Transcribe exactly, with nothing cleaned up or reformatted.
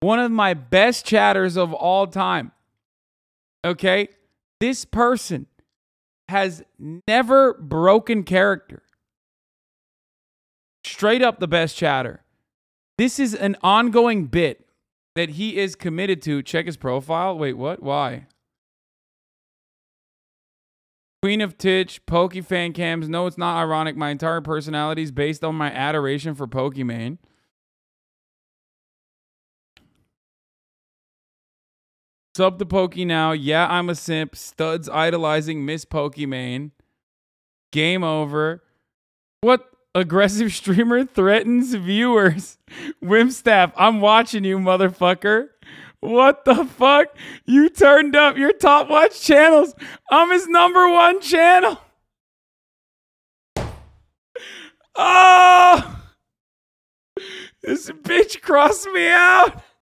One of my best chatters of all time. Okay? This person has never broken character. Straight up the best chatter. This is an ongoing bit that he is committed to. Check his profile. Wait, what? Why? Queen of Titch, Poke fan cams. No, it's not ironic. My entire personality is based on my adoration for Pokimane. Sub to Poke now. Yeah, I'm a simp. Studs idolizing Miss Pokimane. Game over. What? Aggressive streamer threatens viewers. Wimstaff, I'm watching you, motherfucker. What the fuck? You turned up your top watch channels. I'm his number one channel. Oh! This bitch crossed me out.